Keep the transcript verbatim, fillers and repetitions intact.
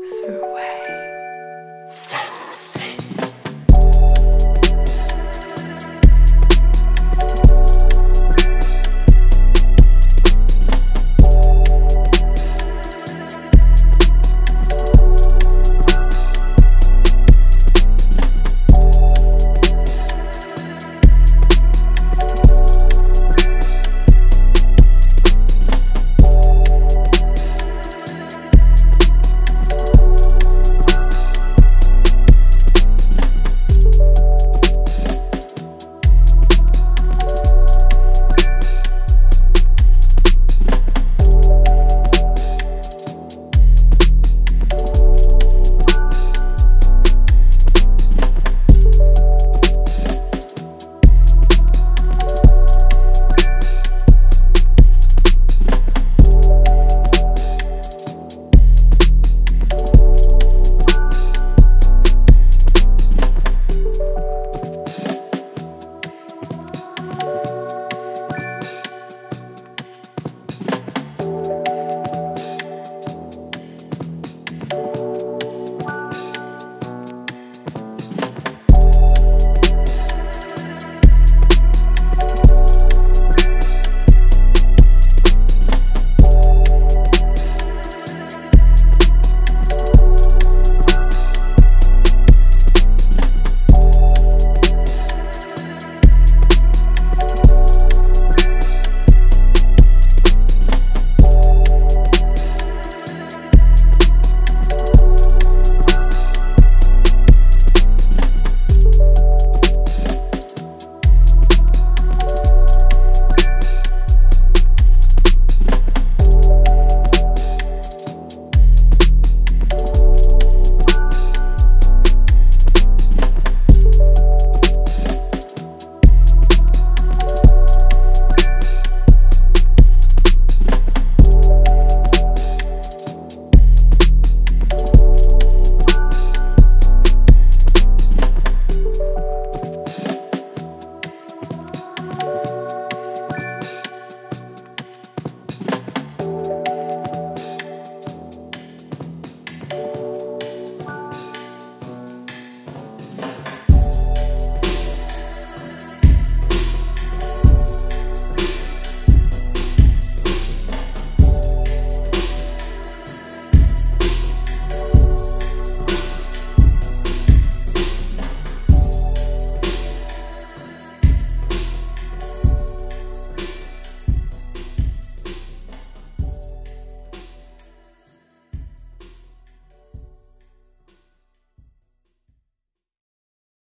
Sway. Sensei.